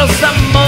little some more.